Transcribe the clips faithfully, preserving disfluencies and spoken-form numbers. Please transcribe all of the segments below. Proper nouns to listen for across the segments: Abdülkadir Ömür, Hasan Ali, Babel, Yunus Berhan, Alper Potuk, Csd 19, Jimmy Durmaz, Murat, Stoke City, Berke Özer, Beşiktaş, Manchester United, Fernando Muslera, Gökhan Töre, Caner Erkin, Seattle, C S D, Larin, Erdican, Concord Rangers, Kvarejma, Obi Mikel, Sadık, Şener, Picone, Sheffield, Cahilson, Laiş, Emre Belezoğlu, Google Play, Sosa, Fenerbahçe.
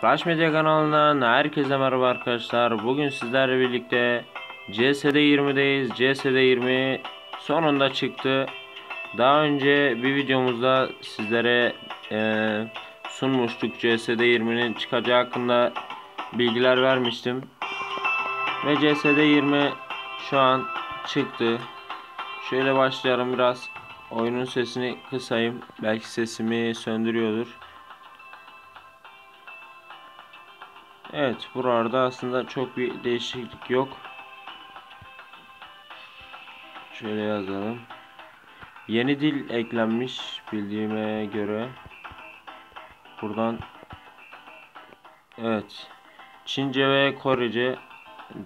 Clash Medya kanalından herkese merhaba arkadaşlar. Bugün sizlerle birlikte C S D yirmi'deyiz. C S D yirmi sonunda çıktı. Daha önce bir videomuzda sizlere e, sunmuştuk, C S D yirmi'nin çıkacağı hakkında bilgiler vermiştim. Ve C S D yirmi şu an çıktı. Şöyle başlayalım biraz. Oyunun sesini kısayım. Belki sesimi söndürüyordur. Evet, burada aslında çok bir değişiklik yok. Şöyle yazalım. Yeni dil eklenmiş bildiğime göre. Buradan evet, Çince ve Korece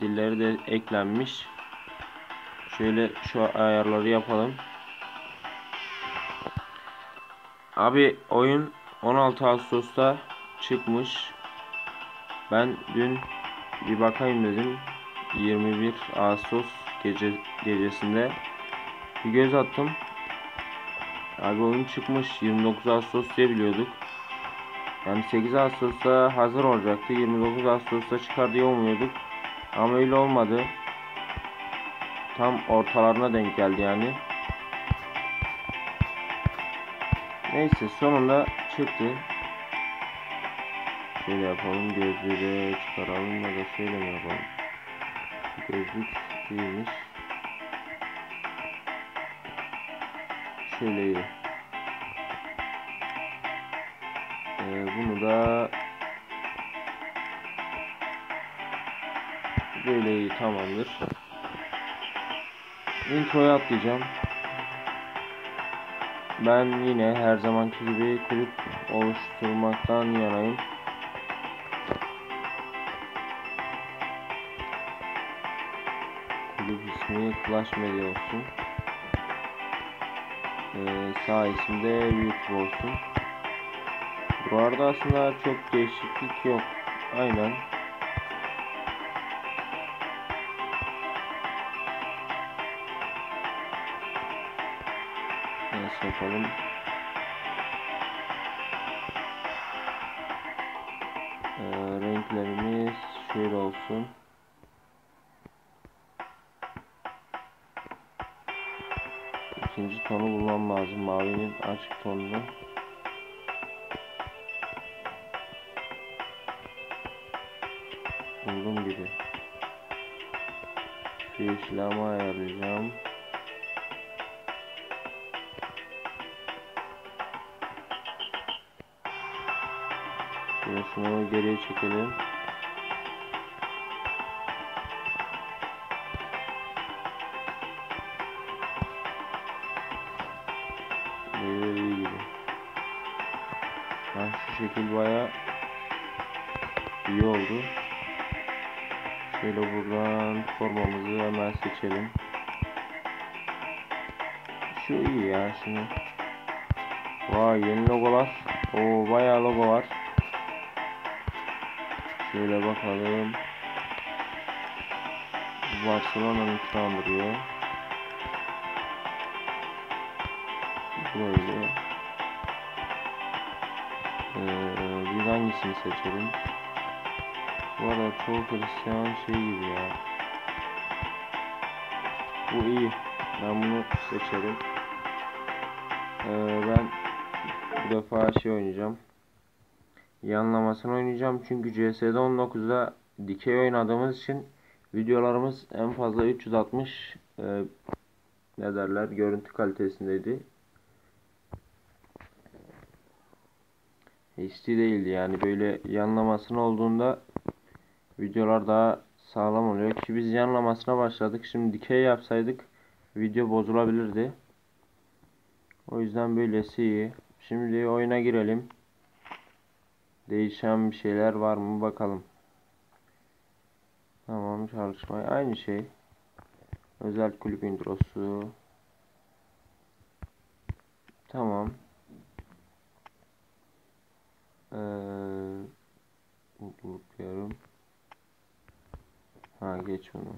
dilleri de eklenmiş. Şöyle şu ayarları yapalım. Abi oyun on altı Ağustos'ta çıkmış. Ben dün bir bakayım dedim. yirmi bir Ağustos gece gecesinde bir göz attım. Abi oyun çıkmış. yirmi dokuz Ağustos diye biliyorduk. Yani sekiz Ağustos'ta hazır olacaktı. yirmi dokuz Ağustos'ta çıkar diye umuyorduk. Ama öyle olmadı. Tam ortalarına denk geldi yani. Neyse, sonunda çıktı. Şöyle yapalım, gözlüğü çıkaralım ya da şöyle mi yapalım? Gözlük değilmiş. Şöyle iyi. Ee, bunu da böyle iyi, tamamdır. Intro'ya atlayacağım. Ben yine her zamanki gibi kulüp oluşturmaktan yanayım. Kulüp ismi Clash Medya olsun. Ee, sağ isim de YouTube olsun. Bu arada aslında çok değişiklik yok. Aynen. Nasıl yapalım? Ee, renklerimiz şöyle olsun. İkinci tonu bulmam lazım. Mavinin açık tonunu. Buldum gibi. Şu işlemi ayarlayacağım. Şunu geriye çekelim. Böyle iyi gibi. Ha, şu şekil bayağı iyi oldu. Şöyle buradan formamızı hemen seçelim. Şu iyi ya şimdi. Vay, yeni logolar. Oo, bayağı logo var. Şöyle bakalım. Barcelona'nın kandırıyor. Böyle. Ee, biz hangisini seçelim? Bu arada çoğu Hristiyan şey gibi ya. Bu iyi. Ben bunu seçerim. Ee, ben bu defa şey oynayacağım. Yanlamasını oynayacağım çünkü C S D on dokuz'da dikey oynadığımız için videolarımız en fazla üç yüz altmış e, ne derler görüntü kalitesindeydi. H D değildi yani, böyle yanlamasını olduğunda videolar daha sağlam oluyor ki biz yanlamasına başladık. Şimdi dikey yapsaydık video bozulabilirdi. O yüzden böylesi iyi. Şimdi oyuna girelim. Değişen bir şeyler var mı bakalım. Tamam, çalışmaya aynı şey. Özel kulüp introsu. Tamam. Ee, unutmuyorum. Ha, geç bunu.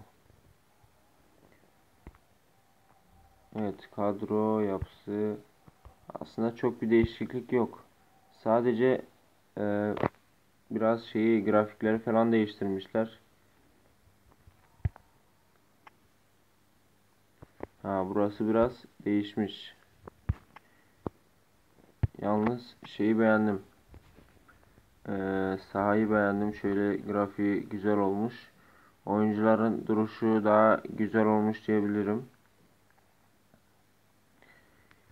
Evet, kadro yapısı. Aslında çok bir değişiklik yok. Sadece Ee, biraz şeyi, grafikleri falan değiştirmişler. Ha, burası biraz değişmiş. Yalnız şeyi beğendim. Ee, sahayı beğendim. Şöyle grafiği güzel olmuş. Oyuncuların duruşu daha güzel olmuş diyebilirim.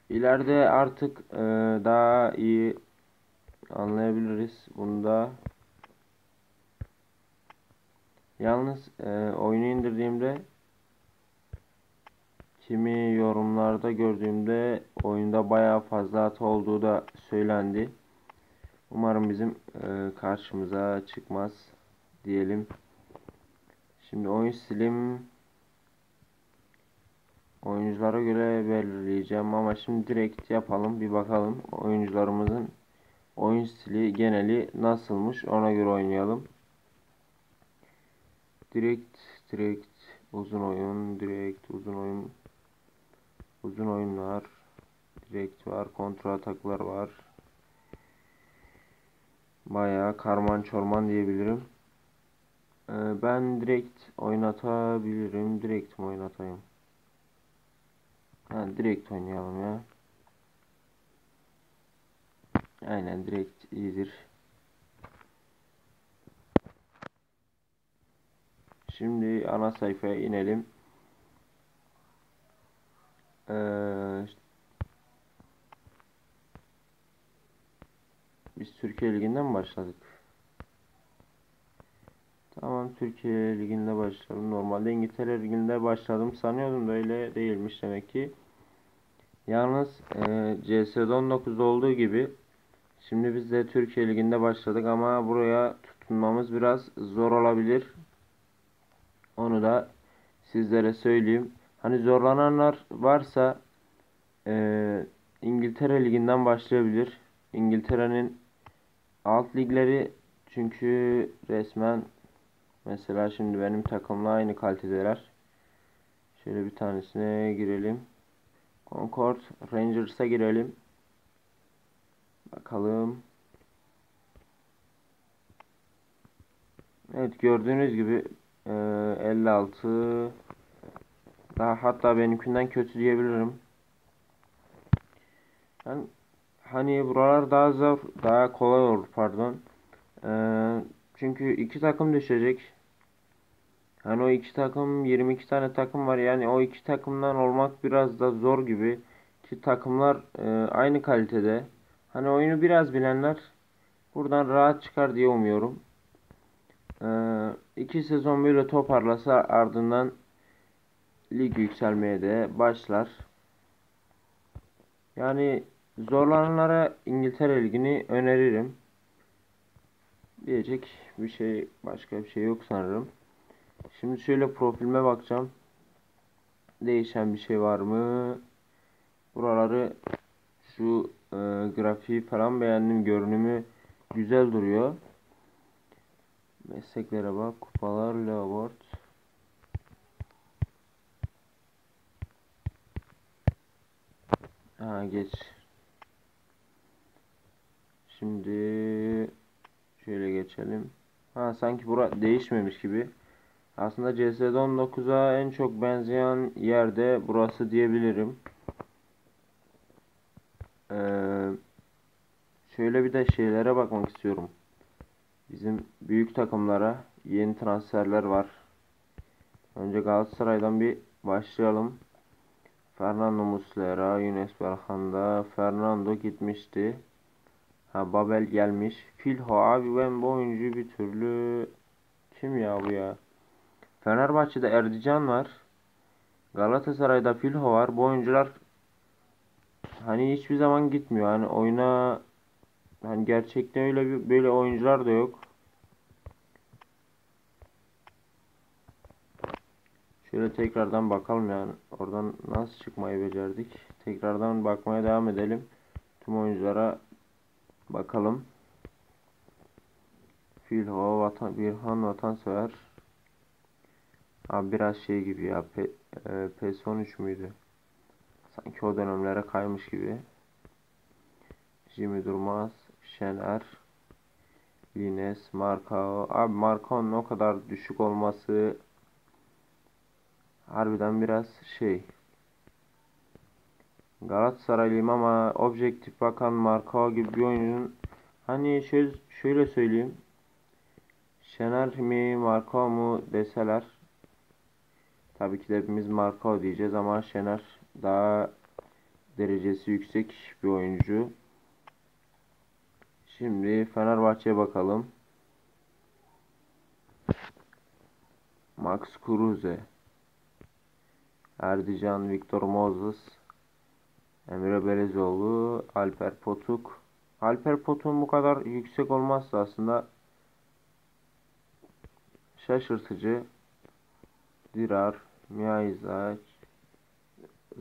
İleride artık e, daha iyi anlayabiliriz bunda. Yalnız e, oyunu indirdiğimde, kimi yorumlarda gördüğümde oyunda bayağı fazla hata olduğu da söylendi. Umarım bizim e, karşımıza çıkmaz diyelim. Şimdi oyun stilim oyunculara göre belirleyeceğim ama şimdi direkt yapalım, bir bakalım oyuncularımızın oyun stili geneli nasılmış, ona göre oynayalım. Direkt direkt uzun oyun, direkt uzun oyun, uzun oyunlar, direkt var, kontra ataklar var. Bayağı karman çorman diyebilirim. Ee, ben direkt oynatabilirim. Direkt mi oynatayım? Ha, direkt oynayalım ya. Aynen, direkt iyidir. Şimdi ana sayfaya inelim. Ee, Biz Türkiye Ligi'nden mi başladık? Tamam, Türkiye Ligi'nde başladım. Normalde İngiltere Ligi'nde başladım sanıyordum da öyle değilmiş demek ki. Yalnız e, C S on dokuzda olduğu gibi şimdi biz de Türkiye Ligi'nde başladık ama buraya tutunmamız biraz zor olabilir. Onu da sizlere söyleyeyim. Hani zorlananlar varsa e, İngiltere Ligi'nden başlayabilir. İngiltere'nin alt ligleri çünkü resmen, mesela şimdi benim takımla aynı kalitedeler. Şöyle bir tanesine girelim. Concord Rangers'a girelim. Bakalım. Evet, gördüğünüz gibi elli altı, daha hatta benimkinden kötü diyebilirim. Yani hani buralar daha zor, daha kolay olur pardon. Ee, çünkü iki takım düşecek. Hani o iki takım, yirmi iki tane takım var. Yani o iki takımdan olmak biraz da zor gibi. Ki takımlar e, aynı kalitede. Hani oyunu biraz bilenler buradan rahat çıkar diye umuyorum. Ee, iki sezon böyle toparlasa ardından lig yükselmeye de başlar. Yani zorlananlara İngiltere Ligi'ni öneririm. Diyecek bir şey, başka bir şey yok sanırım. Şimdi şöyle profilime bakacağım. Değişen bir şey var mı? Buraları, şu e, grafiği falan beğendim. Görünümü güzel duruyor. Mesleklere bak. Kupalar, leaderboard. Ha, geç. Şimdi şöyle geçelim. Ha, sanki bura değişmemiş gibi. Aslında C S on dokuza en çok benzeyen yerde burası diyebilirim. Ee, şöyle bir de şeylere bakmak istiyorum. Bizim büyük takımlara yeni transferler var. Önce Galatasaray'dan bir başlayalım. Fernando Muslera, Yunus Berhan'da. Fernando gitmişti. Ha, Babel gelmiş. Filho abi, ben bu oyuncuyu bir türlü, kim ya bu ya? Fenerbahçe'de Erdican var. Galatasaray'da Filho var. Bu oyuncular hani hiçbir zaman gitmiyor. Hani oyuna, hani gerçekten öyle bir, böyle oyuncular da yok. Şöyle tekrardan bakalım yani. Oradan nasıl çıkmayı becerdik? Tekrardan bakmaya devam edelim. Tüm oyunculara bakalım. Filho, vatan, Birhan vatansever. Abi biraz şey gibi ya. Pe, e, PES on üç müydü? Sanki o dönemlere kaymış gibi. Jimmy Durmaz, Şener. Yunus, Marko. Abi Marko'nun o kadar düşük olması harbiden biraz şey. Galatasaraylıyım ama objektif bakan Marko gibi bir oyuncunun, hani şöyle, şöyle söyleyeyim, Şener mi Marko mu deseler tabii ki de hepimiz Marko diyeceğiz ama Şener daha derecesi yüksek bir oyuncu. Şimdi Fenerbahçe'ye bakalım. Max Kruze, Erdican, Victor Moses, Emre Belezoğlu, Alper Potuk. Alper Potuk'un bu kadar yüksek olmazsa aslında şaşırtıcı. Dirar, Miyay Zayç,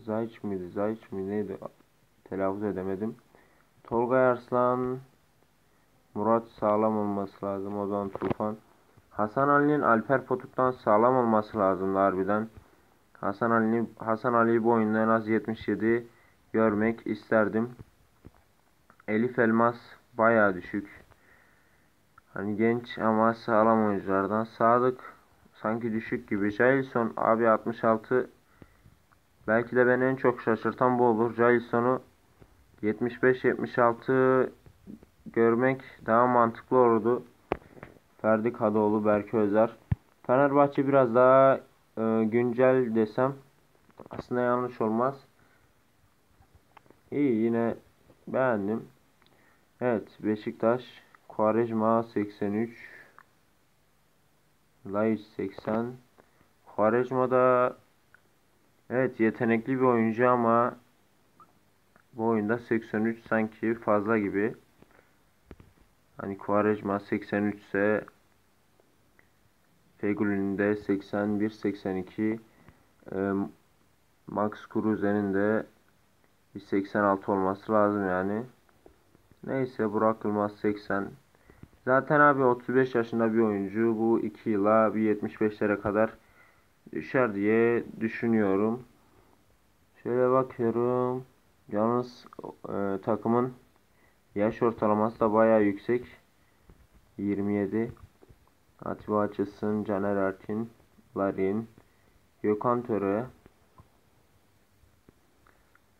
Zayç mıydı, Zayç mıydı neydi telaffuz edemedim. Tolgay Arslan, Murat sağlam olması lazım, o zaman Tufan. Hasan Ali'nin Alper Potuk'tan sağlam olması lazım harbiden. Hasan Ali, Hasan Ali bu oyunda en az yetmiş yedi görmek isterdim. Elif Elmas bayağı düşük. Hani genç ama sağlam oyunculardan. Sadık sanki düşük gibi. Cahilson abi altmış altı. Belki de beni en çok şaşırtan bu olur. Cahilson'u yetmiş beş yetmiş altı görmek daha mantıklı olurdu. Ferdi Kadıoğlu, Berke Özer. Fenerbahçe biraz daha e, güncel desem aslında yanlış olmaz. İyi, yine beğendim. Evet, Beşiktaş Kvarejma seksen üç, Laiş seksen. Kvarejma da evet yetenekli bir oyuncu ama bu oyunda seksen üç sanki fazla gibi. Hani Kvarejma seksen üç ise Figulini de seksen bir seksen iki, e, Max Kruze'nin de seksen altı olması lazım yani. Neyse, Burak Yılmaz seksen. Zaten abi otuz beş yaşında bir oyuncu, bu iki yıla bir yetmiş beşlere kadar düşer diye düşünüyorum. Şöyle bakıyorum. Yalnız e, takımın yaş ortalaması da bayağı yüksek. yirmi yedi. Atiba Açılsın, Caner Erkin, Larin, Gökhan Töre,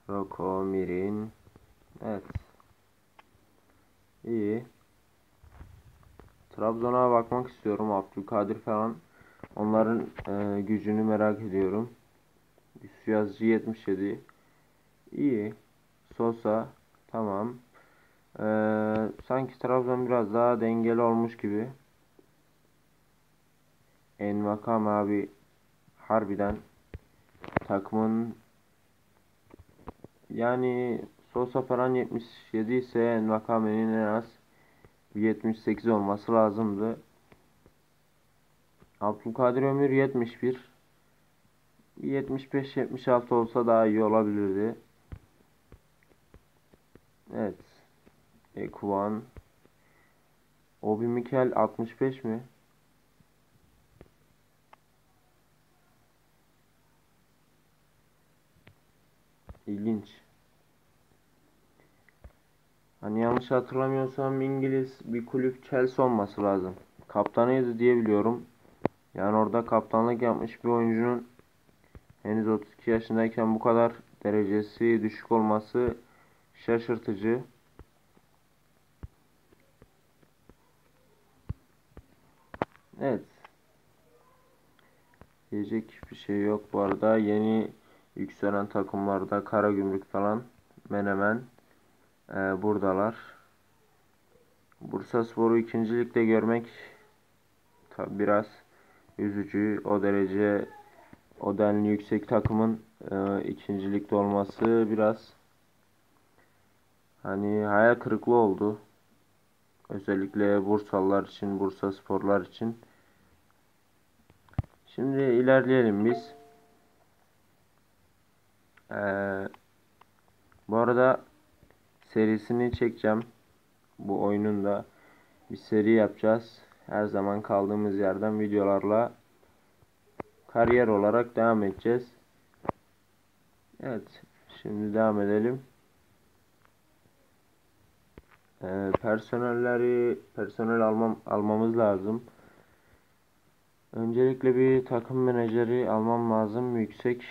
Roko, Mirin. Evet, İyi. Trabzon'a bakmak istiyorum. Abdülkadir falan. Onların e, gücünü merak ediyorum. Yazıcı yetmiş yedi. İyi. Sosa. Tamam. E, sanki Trabzon biraz daha dengeli olmuş gibi. Envakam abi harbiden takımın, yani Sosa falan yetmiş yedi ise Nakame'nin en az yetmiş sekiz olması lazımdı. Abdülkadir Ömür yetmiş bir. yetmiş beş yetmiş altı olsa daha iyi olabilirdi. Evet. Ekuvan. Obi Mikel altmış beş mi? İlginç. Hani yanlış hatırlamıyorsam İngiliz bir kulüp, Chelsea olması lazım. Kaptanıydı diye biliyorum. Yani orada kaptanlık yapmış bir oyuncunun henüz otuz iki yaşındayken bu kadar derecesi düşük olması şaşırtıcı. Evet. Diyecek bir şey yok bu arada. Yeni yükselen takımlarda Karagümrük falan, Menemen e, buradalar. Bursaspor'u ikinci ligde görmek tabi biraz üzücü. O derece, o denli yüksek takımın e, ikinci ligde olması biraz hani hayal kırıklığı oldu. Özellikle Bursalılar için, Bursasporlar için. Şimdi ilerleyelim biz. Ee, bu arada serisini çekeceğim. Bu oyunun da bir seri yapacağız. Her zaman kaldığımız yerden videolarla kariyer olarak devam edeceğiz. Evet, şimdi devam edelim. E, personelleri personel almam almamız lazım. Öncelikle bir takım menajeri almam lazım yüksek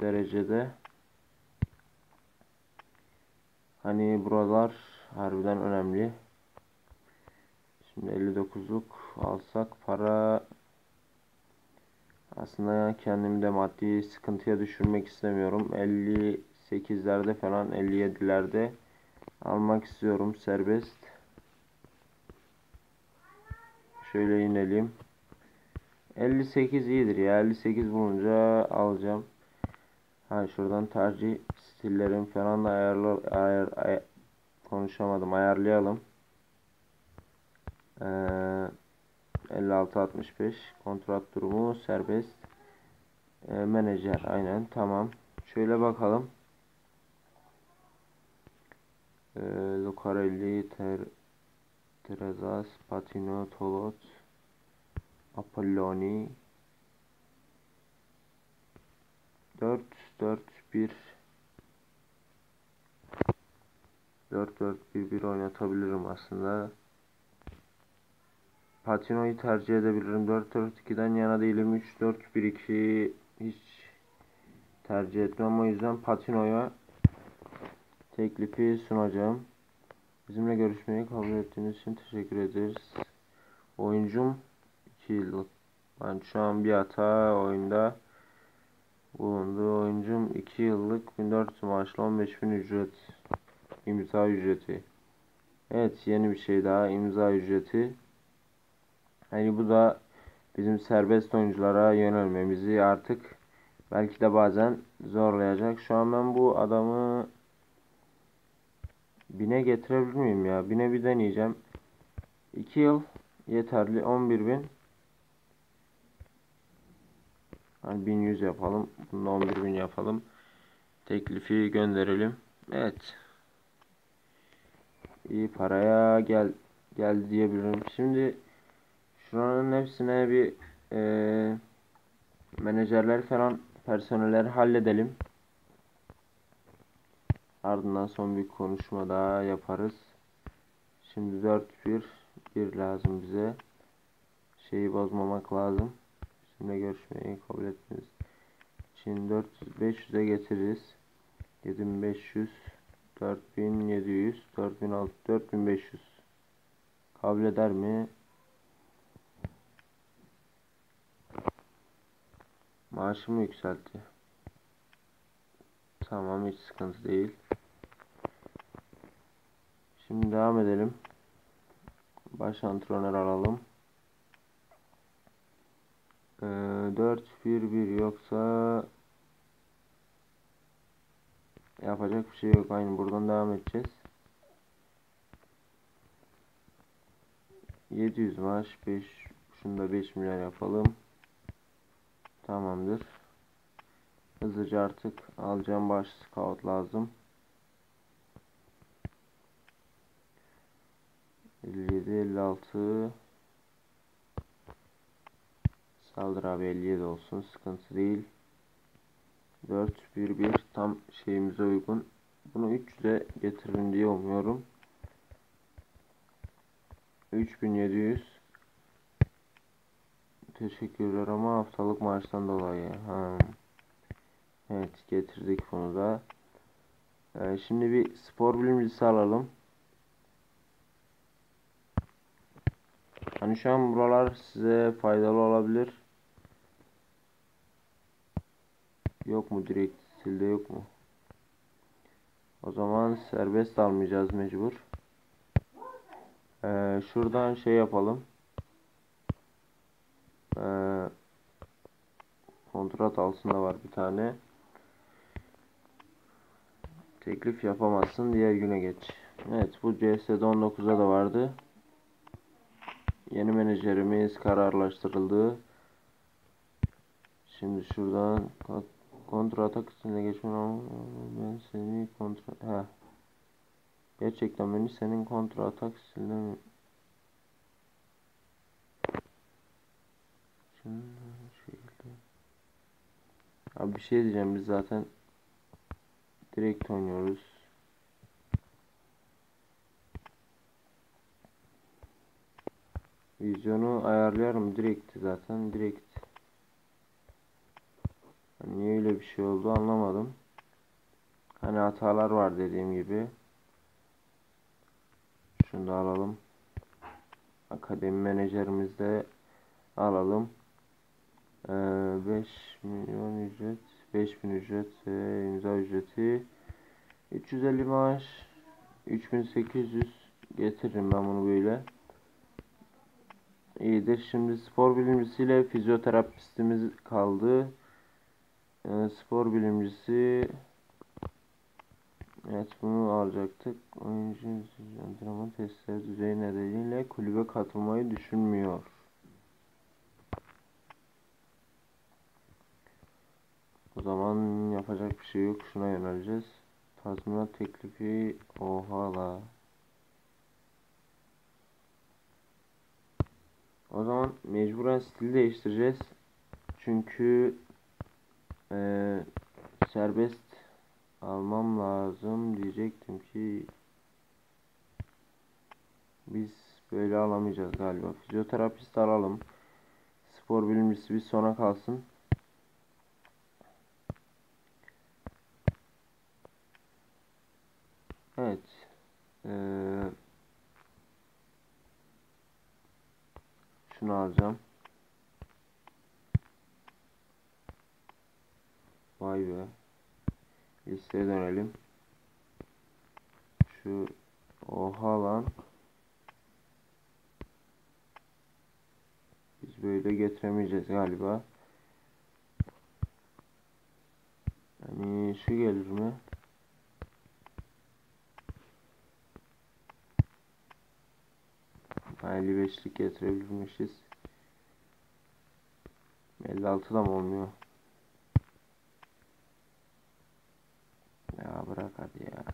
derecede. Hani buralar harbiden önemli. Şimdi elli dokuzluk alsak para, aslında kendimi de maddi sıkıntıya düşürmek istemiyorum. elli sekizlerde falan, elli yedilerde almak istiyorum serbest. Şöyle inelim. elli sekiz iyidir ya. elli sekiz bulunca alacağım. Ha, şuradan tercih stillerim falan da ayarlar, ayar, ayar, konuşamadım. Ayarlayalım. Ee, elli altı altmış beş kontrat durumu serbest. Ee, menajer aynen, tamam. Şöyle bakalım. Ee, Lucarelli, Ter, Terezas, Patino, Tolot, Apolloni. Dört dört bir dört dört bir bir oynatabilirim aslında. Patino'yu tercih edebilirim. dört dört iki'den yana değilim. üç dört bir iki hiç tercih etmem. O yüzden Patino'ya teklifi sunacağım. Bizimle görüşmeyi kabul ettiğiniz için teşekkür ederiz. Oyuncum iki yıllık. Ben şu an bir hata oyunda bulundu. Oyuncum iki yıllık bin dört yüz maaşla on beş bin ücret. İmza ücreti. Evet, yeni bir şey daha, imza ücreti. Yani bu da bizim serbest oyunculara yönelmemizi artık belki de bazen zorlayacak. Şu an ben bu adamı bine getirebilir miyim ya? Bine bir deneyeceğim. iki yıl yeterli. on bir bin. Hani bin yüz yapalım. Bunu da on bir bin yapalım. Teklifi gönderelim. Evet. İyi paraya gel geldi diyebilirim. Şimdi şuranın hepsine bir e, menajerler falan, personelleri halledelim. Ardından son bir konuşma daha yaparız. Şimdi dört bir bir lazım bize. Şeyi bozmamak lazım. Şimdi görüşmeyi kabul ettiniz. Şimdi dört yüz beş yüz'e getiririz. yedi bin beş yüz, dört bin yedi yüz, dört bin altı yüz, dört bin beş yüz. Kabul eder mi? Maaşımı yükseltti. Tamam, hiç sıkıntı değil. Şimdi devam edelim. Baş antrenör alalım. Ee, dört bir bir yoksa yapacak bir şey yok. Aynı buradan devam edeceğiz. yedi yüz maaş, beş, şunu da beş milyar yapalım. Tamamdır. Hızlıca artık alacağım baş scout lazım. elli yedi elli altı. Saldır abi, elli yedi olsun, sıkıntı değil. dört bir bir tam şeyimize uygun. Bunu üç yüz'e getirin diye umuyorum. üç bin yedi yüz. Teşekkürler ama haftalık maaştan dolayı. Ha. Evet, getirdik bunu da. Ee, şimdi bir spor bilimcisi alalım. Hani şu an buralar size faydalı olabilir. Yok mu, direkt stilde yok mu? O zaman serbest almayacağız mecbur. Ee, şuradan şey yapalım. Ee, kontrat altında var bir tane. Teklif yapamazsın, diğer güne geç. Evet, bu C S'de on dokuz'da da vardı. Yeni menajerimiz kararlaştırıldı. Şimdi şuradan kontrata kısmına geçmem. Ben seni kontrat ha. Gerçekten beni senin kontrata kısmına mi? Abi bir şey diyeceğim, biz zaten direkt oynuyoruz. Vizyonu ayarlıyorum direkt zaten direkt. Hani niye öyle bir şey oldu anlamadım. Hani hatalar var dediğim gibi. Şunu da alalım. Akademi menajerimizde alalım. Ee, beş milyon ücret, beş bin ücret, e, imza ücreti, üç yüz elli maaş, üç bin sekiz yüz getiririm ben bunu böyle. İyidir. Şimdi spor bilimcisiyle fizyoterapistimiz kaldı. Ee, spor bilimcisi, evet bunu alacaktık. Oyuncu antrenman testleri düzeyi nedeniyle kulübe katılmayı düşünmüyor. O zaman yapacak bir şey yok. Şuna yöneleceğiz. Tazminat teklifi, oha la. O zaman mecburen stili değiştireceğiz. Çünkü e, serbest almam lazım diyecektim ki biz böyle alamayacağız galiba. Fizyoterapist alalım. Spor bilimcisi bir sona kalsın. Evet. Ee, şunu alacağım. Vay be. Listeye dönelim. Şu oha lan. Biz böyle getiremeyeceğiz galiba. Yani şu gelir mi? elli beşlik getirebilmişiz. elli altı da mı olmuyor? Ya bırak hadi ya.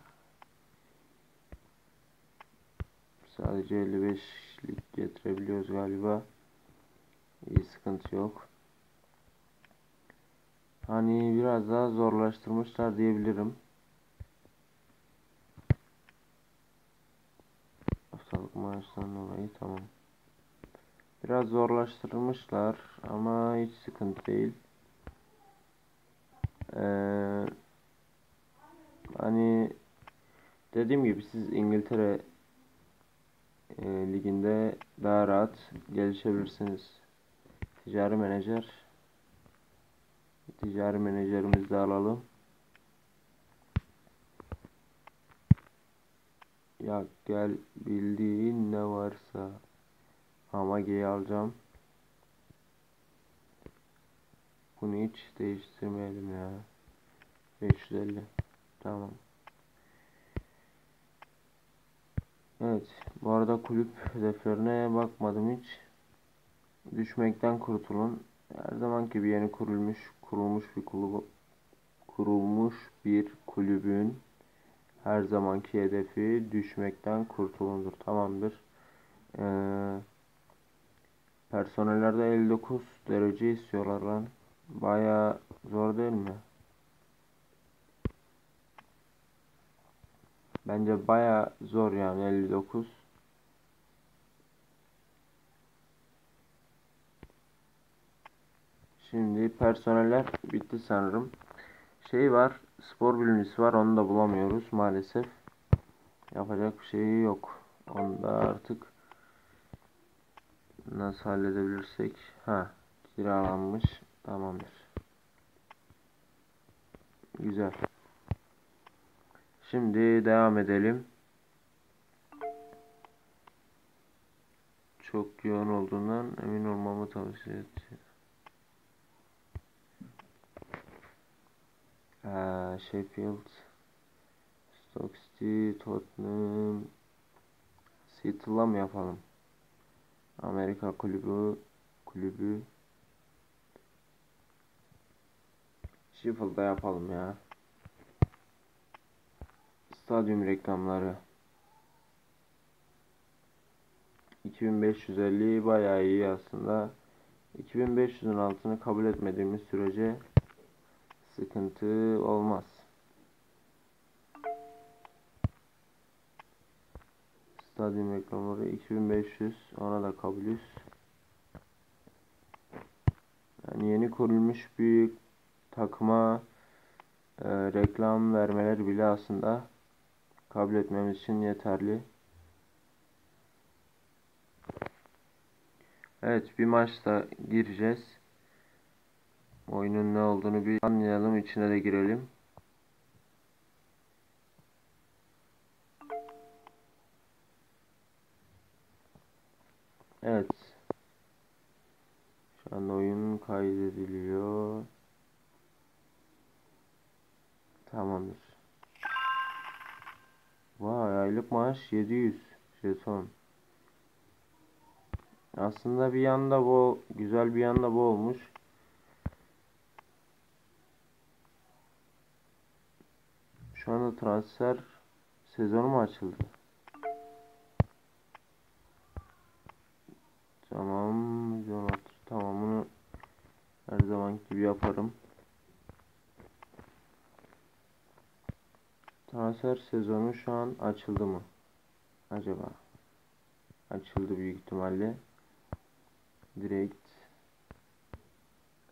Sadece elli beşlik getirebiliyoruz galiba. İyi, sıkıntı yok. Hani biraz daha zorlaştırmışlar diyebilirim. Maaştan dolayı tamam. Biraz zorlaştırmışlar ama hiç sıkıntı değil. Ee, hani dediğim gibi siz İngiltere e, liginde daha rahat gelişebilirsiniz. Ticari menajer. Ticari menajerimizi de alalım. Ya gel bildiğin ne varsa ama geri alacağım. Bunu hiç değiştirmeyelim ya. beş yüz elli. Tamam. Evet. Bu arada kulüp hedeflerine bakmadım hiç. Düşmekten kurtulun. Her zamanki bir yeni kurulmuş, kurulmuş bir kulüp, kurulmuş bir kulübün her zamanki hedefi düşmekten kurtulundur. Tamamdır. Ee, personellerde elli dokuz derece istiyorlar lan. Bayağı zor değil mi? Bence bayağı zor yani elli dokuz. Şimdi personeller bitti sanırım. Şey var. Spor bilimcisi var, onu da bulamıyoruz maalesef. Yapacak bir şey yok. Onu da artık nasıl halledebilirsek. Ha, kiralanmış. Tamamdır. Güzel. Şimdi devam edelim. Çok yoğun olduğundan emin olmamı tavsiye ediyorum. Ee, Sheffield, Stoke City, Tottenham, Seattle'a mı yapalım? Amerika kulübü, kulübü. Sheffield'da yapalım ya. Stadyum reklamları. iki bin beş yüz elli bayağı iyi aslında. iki bin beş yüzün altını kabul etmediğimiz sürece sıkıntı olmaz. Stadyum reklamları iki bin beş yüz, ona da kabulüz. yeni kurulmuş büyük takıma e, reklam vermeler bile aslında kabul etmemiz için yeterli. Evet, bir maçta gireceğiz. Oyunun ne olduğunu bir anlayalım, içine de girelim. Evet. Şu anda oyun kaydediliyor. Tamamdır. Vay, aylık maaş yedi yüz jeton. Aslında bir yanda bu, güzel bir yanda bu olmuş. Şu anda transfer sezonu mu açıldı? Tamam, tamam, bunu her zamanki gibi yaparım. Transfer sezonu şu an açıldı mı acaba? Açıldı büyük ihtimalle. Direkt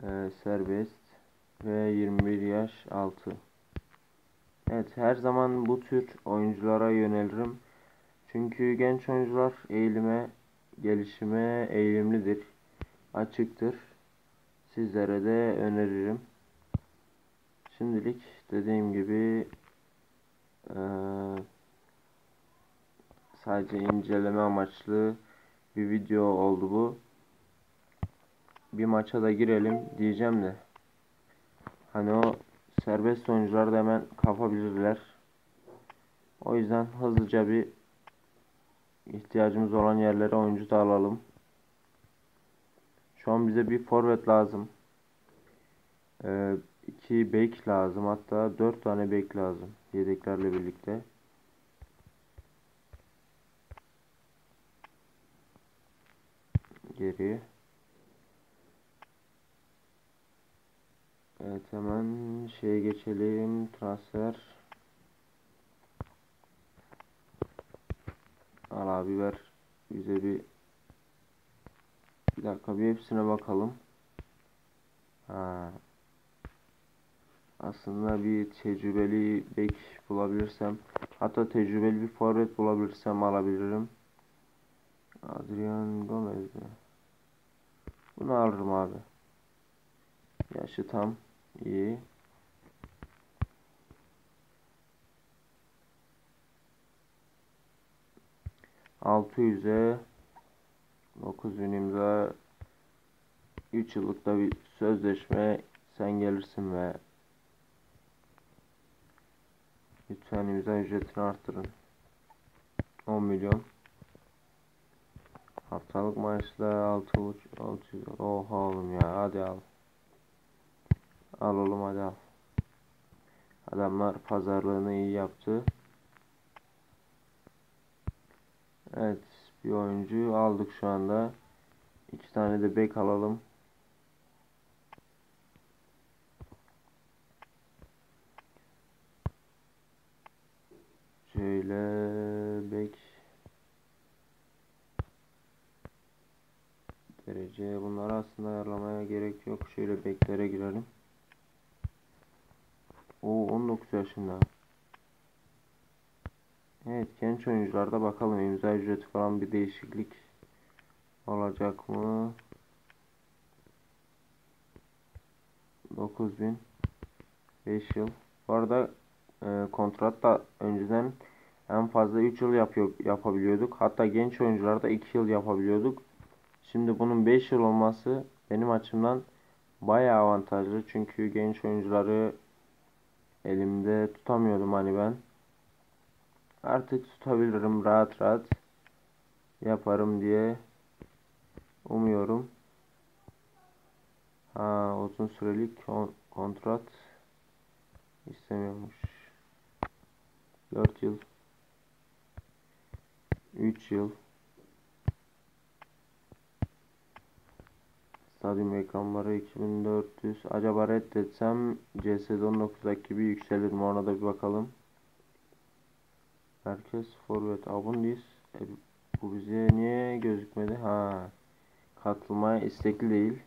e, serbest ve yirmi bir yaş altı. Evet, her zaman bu tür oyunculara yönelirim. Çünkü genç oyuncular eğilime, gelişime eğilimlidir, açıktır. Sizlere de öneririm. Şimdilik dediğim gibi e, sadece inceleme amaçlı bir video oldu bu. Bir maça da girelim diyeceğim de, hani o serbest oyuncular da hemen kapabilirler. O yüzden hızlıca bir ihtiyacımız olan yerlere oyuncu da alalım. Şu an bize bir forvet lazım. Ee, iki bek lazım, hatta dört tane bek lazım yedeklerle birlikte. Geri. Evet, hemen şeye geçelim, transfer. Al abi, ver bize bir bir dakika, bir hepsine bakalım. Ha. Aslında bir tecrübeli bek bulabilirsem, hatta tecrübeli bir forvet bulabilirsem alabilirim. Adrian Gomez'de. Bunu alırım abi. Yaşı tam. İyi. altı yüze dokuz bin imza, üç yıllıkta bir sözleşme, sen gelirsin ve lütfen imza ücretini arttırın. on milyon. Haftalık maaşla altı bin altı yüz. Oha oğlum ya, hadi al. Al oğlum, hadi al. Adamlar pazarlığını iyi yaptı. Evet, bir oyuncu aldık şu anda. İki tane de bek alalım. Şöyle bek derece, bunları aslında ayarlamaya gerek yok. Şöyle beklere girelim. O on dokuz yaşında. Evet, genç oyuncularda bakalım imza ücreti falan bir değişiklik olacak mı? dokuz bin, beş yıl. Bu arada e, kontrat da önceden en fazla üç yıl yapıyor, yapabiliyorduk. Hatta genç oyuncularda iki yıl yapabiliyorduk. Şimdi bunun beş yıl olması benim açımdan bayağı avantajlı. Çünkü genç oyuncuları elimde tutamıyordum hani ben. Artık tutabilirim, rahat rahat yaparım diye umuyorum. Ha, uzun sürelik kontrat istemiyormuş. dört yıl, üç yıl. Stadyum ekranları iki bin dört yüz. Acaba reddetsem C S on dokuzdaki gibi yükselir mi? Ona da bir bakalım. Herkes forvet abundiz. E, bu bize niye gözükmedi? Ha, katılmaya istekli değil.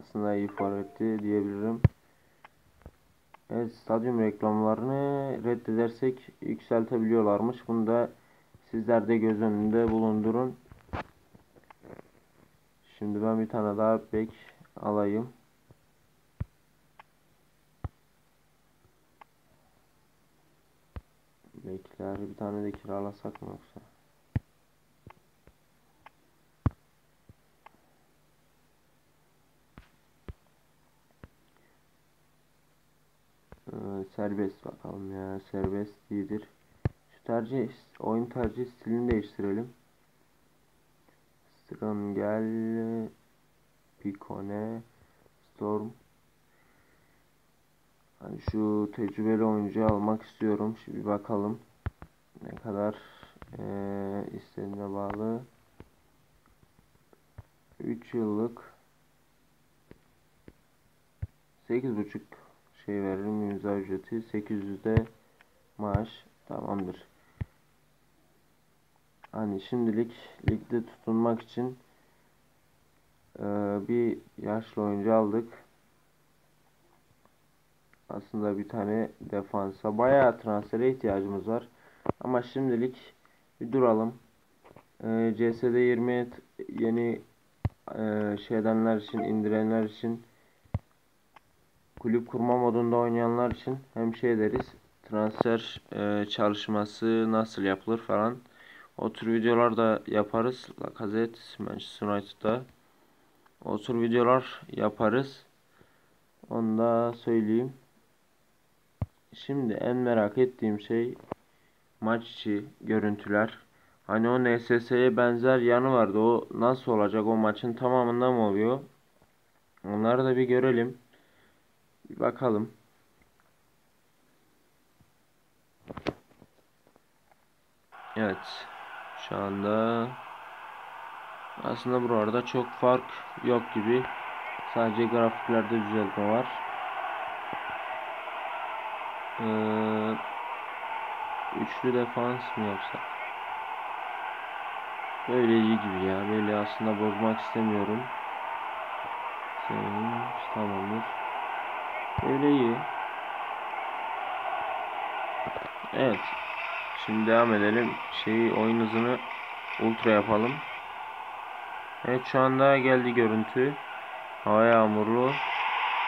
aslında iyi forvetti diyebilirim. Evet, stadyum reklamlarını reddedersek yükseltebiliyorlarmış. Bunu da sizler de göz önünde bulundurun. Şimdi ben bir tane daha bek alayım. Bekler bir tane de kiralasak mı yoksa? Ee, serbest bakalım ya, serbest iyidir. Şu tercih, oyun tercih stilini değiştirelim. Strangel, Picone, Storm. Yani şu tecrübeli oyuncu almak istiyorum. Şimdi bakalım ne kadar ee, istediğine bağlı. üç yıllık sekiz buçuk şey veririm, imza ücreti sekiz yüzde maaş, tamamdır. Hani şimdilik ligde tutunmak için e, bir yaşlı oyuncu aldık. Aslında bir tane defansa bayağı transfere ihtiyacımız var. Ama şimdilik bir duralım. E, C S'de yirmi yeni e, şeydenler için, indirenler için, kulüp kurma modunda oynayanlar için hem şey deriz, transfer e, çalışması nasıl yapılır falan. O tür videolar da yaparız. Lacazette, Manchester United'da. O tür videolar yaparız. Onu da söyleyeyim. Şimdi en merak ettiğim şey maç içi görüntüler. Hani o N S S'ye benzer yanı vardı. O nasıl olacak? O maçın tamamında mı oluyor? Onları da bir görelim. Bir bakalım. Evet. Şu anda aslında burada çok fark yok gibi. Sadece grafiklerde düzeltme var. Ee, üçlü defans mı yapsak? Böyle iyi gibi ya. Böyle aslında bozmak istemiyorum. Senin tamamdır. Böyle iyi. Evet. Şimdi devam edelim. Şeyi, oyun hızını ultra yapalım. Evet, şu anda geldi görüntü. Hava yağmurlu.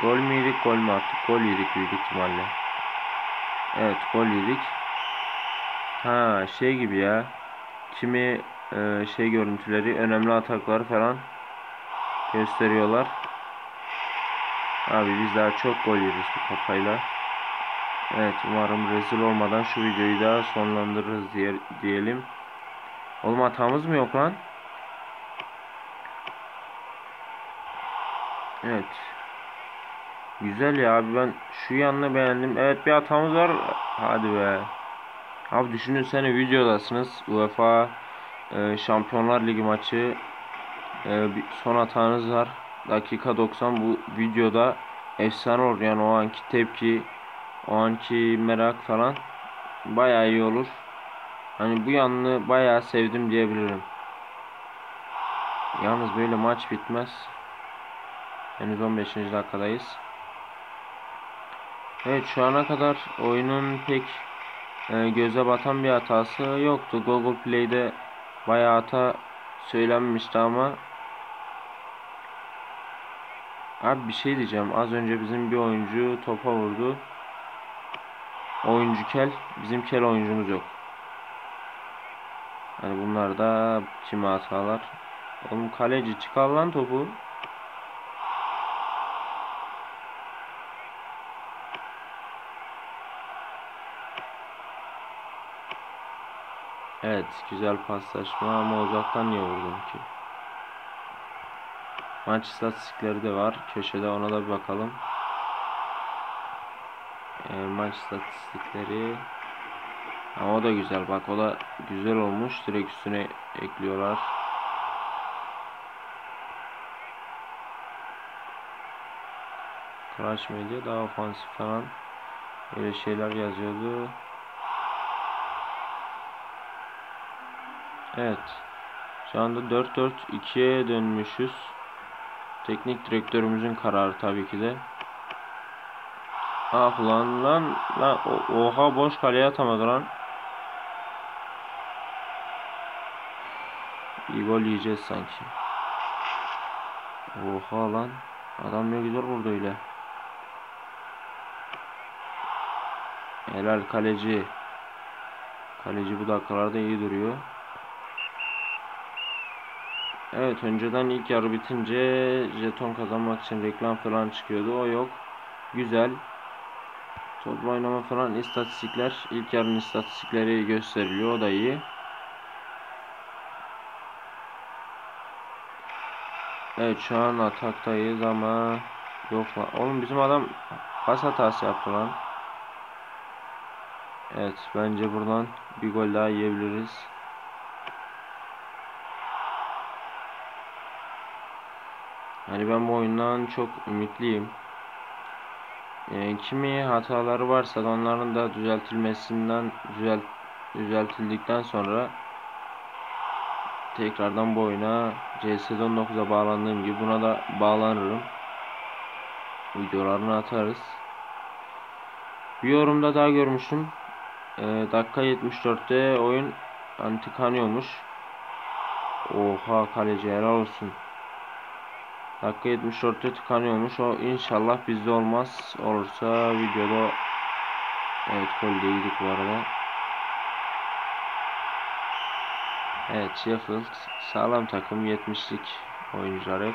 Gol mü yedik, gol mü attık? Gol yedik büyük ihtimalle. Evet, gol yedik. Ha, şey gibi ya. Kimi e, şey görüntüleri, önemli atakları falan gösteriyorlar. Abi biz daha çok gol yeriz bu kafayla. Evet, umarım rezil olmadan şu videoyu da sonlandırırız diye, diyelim. Oğlum hatamız mı yok lan? Evet. Güzel ya abi, ben şu yanını beğendim. Evet, bir hatamız var. Hadi be. Abi düşünsene, videodasınız. UEFA e, Şampiyonlar Ligi maçı. E, son hatanız var. Dakika doksan, bu videoda efsane olur. Yani o anki tepki, o anki merak falan bayağı iyi olur. Hani bu yanını bayağı sevdim diyebilirim. Yalnız böyle maç bitmez. Henüz on beşinci dakikadayız. Evet, şu ana kadar oyunun pek e, göze batan bir hatası yoktu. Google Play'de bayağı hata söylenmişti ama abi bir şey diyeceğim. Az önce bizim bir oyuncu topa vurdu. Oyuncu kel, bizim kel oyuncumuz yok. Hani bunlar da kime hatalar? Oğlum kaleci çıkar lan topu. Evet, güzel paslaşma ama uzaktan niye vurdum ki? Maç istatistikleri de var köşede, ona da bir bakalım. E, maç istatistikleri, ama o da güzel, bak o da güzel olmuş, direkt üstüne ekliyorlar. Clash Medya daha ofansif falan öyle şeyler yazıyordu. Evet, şu anda dört dört ikiye dönmüşüz. Teknik direktörümüzün kararı tabii ki de. Ah lan lan lan. Oha, boş kaleye atamadı lan. İyi gol yiyeceğiz sanki. Oha lan. Adam ne güzel vurdu öyle. Helal kaleci. Kaleci bu dakikalarda iyi duruyor. Evet, önceden ilk yarı bitince jeton kazanmak için reklam falan çıkıyordu. O yok. Güzel. Toplu oynama falan istatistikler. İlk yarının istatistikleri gösteriliyor. O da iyi. Evet, şu an ataktayız ama yok lan. Oğlum bizim adam pas hatası yaptı lan. Evet, bence buradan bir gol daha yiyebiliriz. Yani ben bu oyundan çok ümitliyim. Yani kimi hataları varsa da onların da düzeltilmesinden düzelt, düzeltildikten sonra tekrardan bu oyuna C S on dokuza bağlandığım gibi buna da bağlanırım. Videolarını atarız. Bir yorumda daha görmüştüm. E, dakika yetmiş dörtte oyun antikanıyormuş. Oha, kaleci helal olsun. Dakika yetmiş dörtte tıkanıyormuş. O inşallah bizde olmaz. Olursa videoda. Evet, gol değildik bu arada. Evet, Sheffield sağlam takım, yetmişlik oyuncular hep.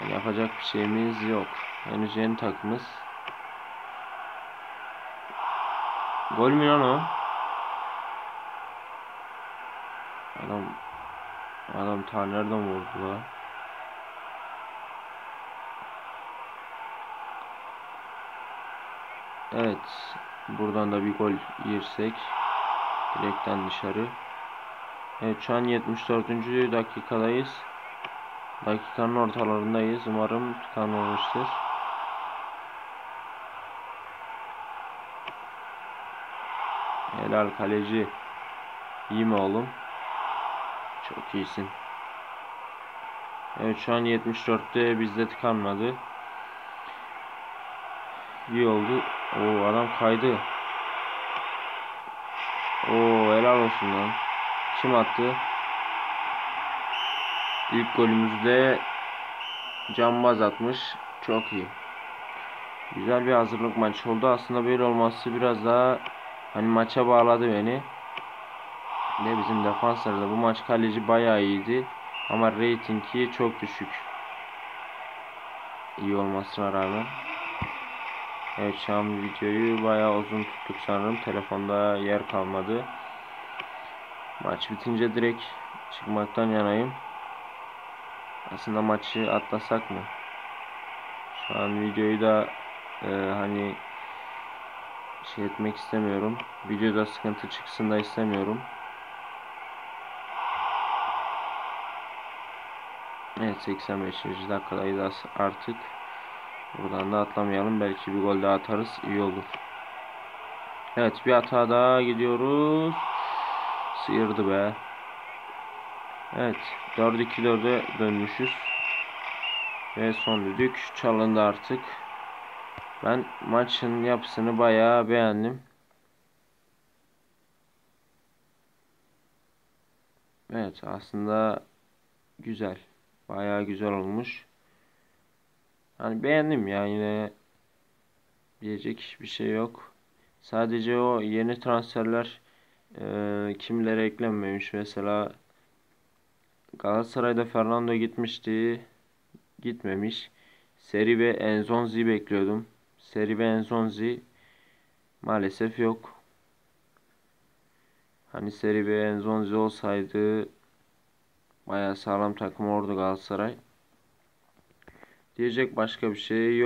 Yani yapacak bir şeyimiz yok. Henüz yeni takımız. Gol mü lan o? Adam Adam ta nereden vurdu la? Evet, buradan da bir gol yersek direkten dışarı. Evet, şu an yetmiş dördüncü dakikadayız. Dakikanın ortalarındayız. Umarım tıkanmamıştır. Helal kaleci. İyi mi oğlum? Çok iyisin. Evet, şu an yetmiş dörtte bizde tıkanmadı. İyi oldu. Oo, adam kaydı. Oo, helal olsun lan. Kim attı? İlk golümüzde cambaz atmış. Çok iyi. Güzel bir hazırlık maçı oldu. Aslında böyle olması biraz daha hani maça bağladı beni. Ne bizim defanslarda bu maç kaleci bayağı iyiydi ama reytingi çok düşük. İyi olmasına rağmen. Evet, şu an videoyu bayağı uzun tuttuk sanırım. Telefonda yer kalmadı. Maç bitince direkt çıkmaktan yanayım. Aslında maçı atlasak mı? Şu an videoyu da e, hani şey etmek istemiyorum. Videoda sıkıntı çıksın da istemiyorum. Evet, seksen beşinci dakikadayız artık. Buradan da atlamayalım. Belki bir gol daha atarız. İyi olur. Evet, bir hata daha gidiyoruz. Sıyırdı be. Evet. dört iki dörde dönmüşüz. Ve son düdük çalındı artık. Ben maçın yapısını bayağı beğendim. Evet, aslında güzel. Bayağı güzel olmuş. Hani beğendim ya, yine diyecek hiçbir şey yok. Sadece o yeni transferler e, kimlere eklenmemiş. Mesela Galatasaray'da Fernando gitmişti. Gitmemiş. Seri ve Enzonzi bekliyordum. Seri ve Enzonzi maalesef yok. Hani Seri ve Enzonzi olsaydı bayağı sağlam takım olurdu Galatasaray. Diyecek başka bir şey yok.